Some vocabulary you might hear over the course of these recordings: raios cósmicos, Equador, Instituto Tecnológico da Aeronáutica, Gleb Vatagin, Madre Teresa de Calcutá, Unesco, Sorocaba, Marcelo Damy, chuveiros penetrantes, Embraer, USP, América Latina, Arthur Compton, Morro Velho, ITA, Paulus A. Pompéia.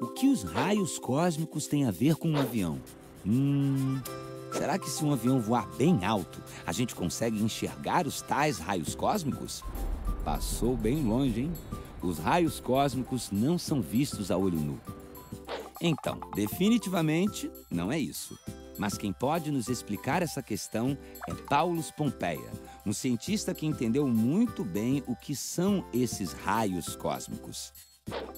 O que os raios cósmicos têm a ver com um avião? Será que se um avião voar bem alto, a gente consegue enxergar os tais raios cósmicos? Passou bem longe, hein? Os raios cósmicos não são vistos a olho nu. Então, definitivamente, não é isso. Mas quem pode nos explicar essa questão é Paulus Pompeia, um cientista que entendeu muito bem o que são esses raios cósmicos.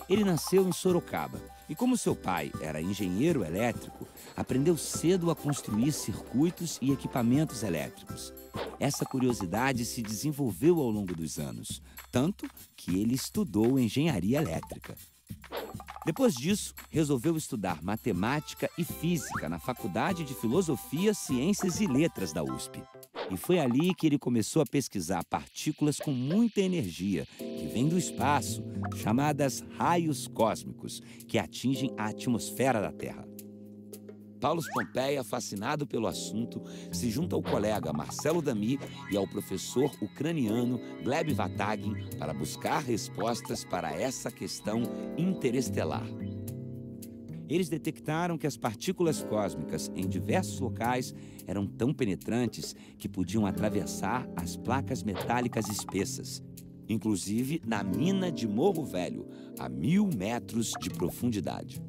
Ele nasceu em Sorocaba e, como seu pai era engenheiro elétrico, aprendeu cedo a construir circuitos e equipamentos elétricos. Essa curiosidade se desenvolveu ao longo dos anos, tanto que ele estudou engenharia elétrica. Depois disso, resolveu estudar matemática e física na Faculdade de Filosofia, Ciências e Letras da USP. E foi ali que ele começou a pesquisar partículas com muita energia, que vêm do espaço, chamadas raios cósmicos, que atingem a atmosfera da Terra. Paulus Pompeia, fascinado pelo assunto, se junta ao colega Marcelo Damy e ao professor ucraniano Gleb Vatagin para buscar respostas para essa questão interestelar. Eles detectaram que as partículas cósmicas em diversos locais eram tão penetrantes que podiam atravessar as placas metálicas espessas, inclusive na mina de Morro Velho, a 1000 metros de profundidade.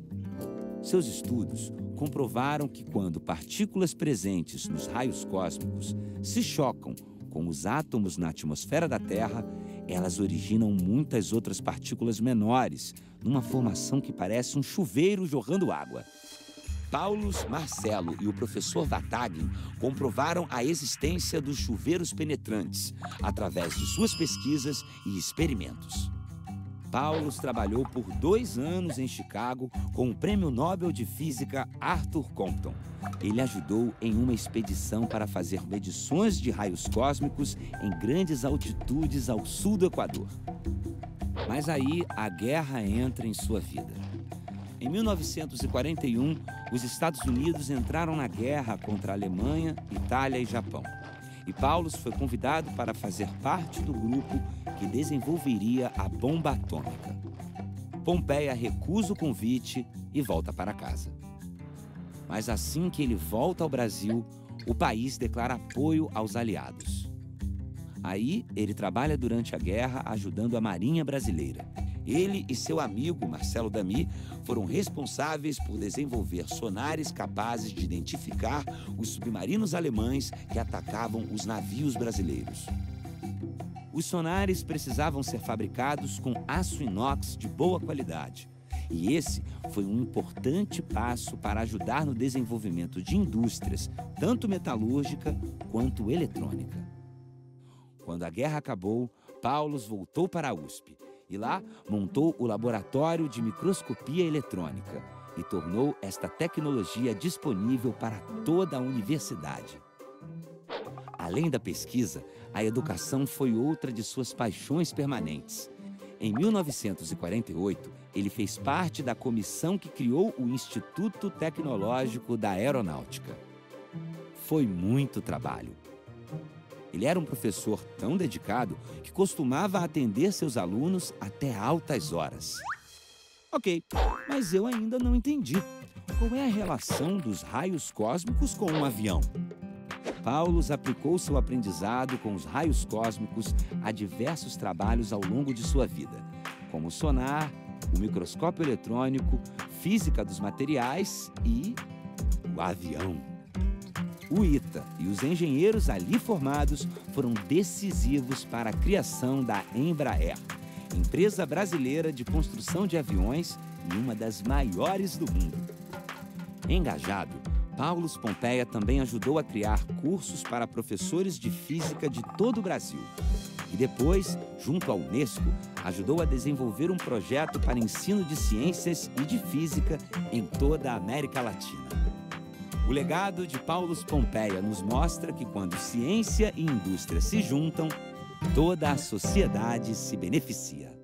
Seus estudos comprovaram que quando partículas presentes nos raios cósmicos se chocam com os átomos na atmosfera da Terra, elas originam muitas outras partículas menores, numa formação que parece um chuveiro jorrando água. Paulus, Marcelo e o professor Vatagin comprovaram a existência dos chuveiros penetrantes através de suas pesquisas e experimentos. Paulus trabalhou por 2 anos em Chicago com o prêmio Nobel de Física Arthur Compton. Ele ajudou em uma expedição para fazer medições de raios cósmicos em grandes altitudes ao sul do Equador. Mas aí a guerra entra em sua vida. Em 1941, os Estados Unidos entraram na guerra contra a Alemanha, Itália e Japão. E Paulus foi convidado para fazer parte do grupo que desenvolveria a bomba atômica. Pompeia recusa o convite e volta para casa. Mas assim que ele volta ao Brasil, o país declara apoio aos aliados. Aí ele trabalha durante a guerra ajudando a Marinha Brasileira. Ele e seu amigo Marcelo Damy foram responsáveis por desenvolver sonares capazes de identificar os submarinos alemães que atacavam os navios brasileiros. Os sonares precisavam ser fabricados com aço inox de boa qualidade. E esse foi um importante passo para ajudar no desenvolvimento de indústrias, tanto metalúrgica quanto eletrônica. Quando a guerra acabou, Paulus voltou para a USP. E lá, montou o Laboratório de Microscopia Eletrônica e tornou esta tecnologia disponível para toda a universidade. Além da pesquisa, a educação foi outra de suas paixões permanentes. Em 1948, ele fez parte da comissão que criou o Instituto Tecnológico da Aeronáutica. Foi muito trabalho. Ele era um professor tão dedicado que costumava atender seus alunos até altas horas. Ok, mas eu ainda não entendi. Qual é a relação dos raios cósmicos com um avião? Paulus aplicou seu aprendizado com os raios cósmicos a diversos trabalhos ao longo de sua vida, como o sonar, o microscópio eletrônico, física dos materiais e o avião. O ITA e os engenheiros ali formados foram decisivos para a criação da Embraer, empresa brasileira de construção de aviões e uma das maiores do mundo. Engajado, Paulus Pompeia também ajudou a criar cursos para professores de física de todo o Brasil. E depois, junto à Unesco, ajudou a desenvolver um projeto para ensino de ciências e de física em toda a América Latina. O legado de Paulus Pompeia nos mostra que quando ciência e indústria se juntam, toda a sociedade se beneficia.